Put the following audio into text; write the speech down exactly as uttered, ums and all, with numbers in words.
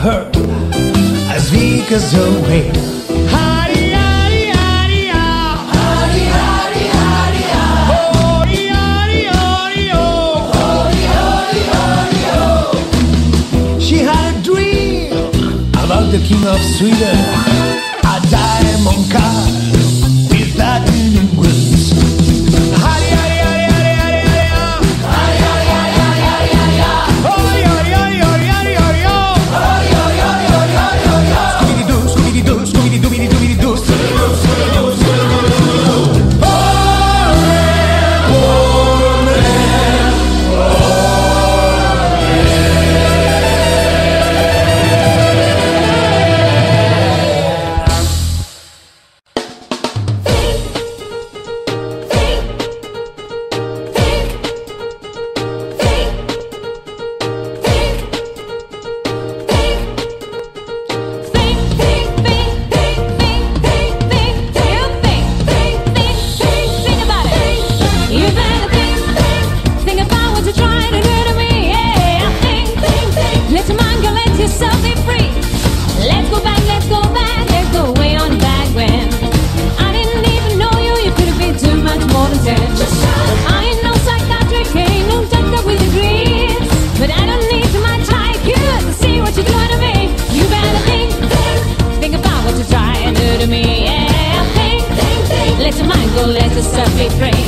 her as we goes away. Ari Ari Ari Oh, Ari Ari Ari Oh, Ari Ari Ari Oh, Ari Ari Ari Oh. She had a dream about the king of Sweden, a diamond car with platinum wheels. Ari Ari. Let your mind go, let yourself be free.